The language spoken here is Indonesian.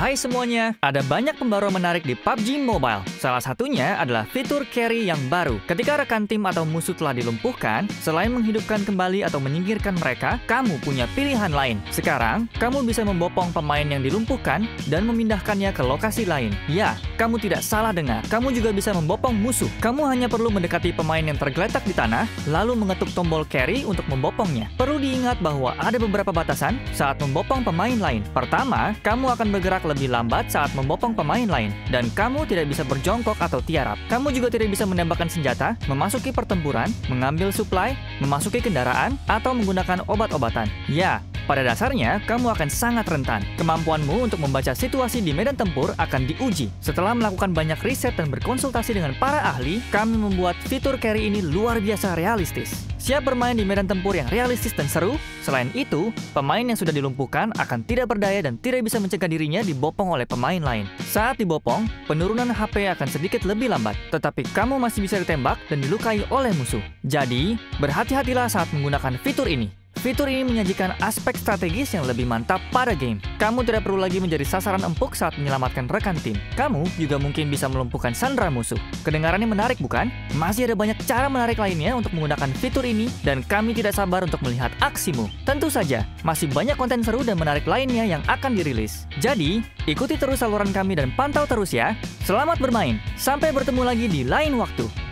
Hai semuanya, ada banyak pembaruan menarik di PUBG Mobile. Salah satunya adalah fitur carry yang baru. Ketika rekan tim atau musuh telah dilumpuhkan, selain menghidupkan kembali atau menyingkirkan mereka, kamu punya pilihan lain. Sekarang, kamu bisa membopong pemain yang dilumpuhkan dan memindahkannya ke lokasi lain. Ya, kamu tidak salah dengar. Kamu juga bisa membopong musuh. Kamu hanya perlu mendekati pemain yang tergeletak di tanah, lalu mengetuk tombol carry untuk membopongnya. Perlu diingat bahwa ada beberapa batasan saat membopong pemain lain. Pertama, kamu akan bergerak lebih lambat saat membopong pemain lain, dan kamu tidak bisa berjongkok atau tiarap. Kamu juga tidak bisa menembakkan senjata, memasuki pertempuran, mengambil suplai, memasuki kendaraan, atau menggunakan obat-obatan. Ya, pada dasarnya, kamu akan sangat rentan. Kemampuanmu untuk membaca situasi di medan tempur akan diuji. Setelah melakukan banyak riset dan berkonsultasi dengan para ahli, kami membuat fitur carry ini luar biasa realistis. Siap bermain di medan tempur yang realistis dan seru. Selain itu, pemain yang sudah dilumpuhkan akan tidak berdaya dan tidak bisa mencegah dirinya dibopong oleh pemain lain. Saat dibopong, penurunan HP akan sedikit lebih lambat, tetapi kamu masih bisa ditembak dan dilukai oleh musuh. Jadi, berhati-hatilah saat menggunakan fitur ini. Fitur ini menyajikan aspek strategis yang lebih mantap pada game. Kamu tidak perlu lagi menjadi sasaran empuk saat menyelamatkan rekan tim. Kamu juga mungkin bisa melumpuhkan sandera musuh. Kedengarannya menarik, bukan? Masih ada banyak cara menarik lainnya untuk menggunakan fitur ini, dan kami tidak sabar untuk melihat aksimu. Tentu saja, masih banyak konten seru dan menarik lainnya yang akan dirilis. Jadi, ikuti terus saluran kami dan pantau terus ya. Selamat bermain. Sampai bertemu lagi di lain waktu.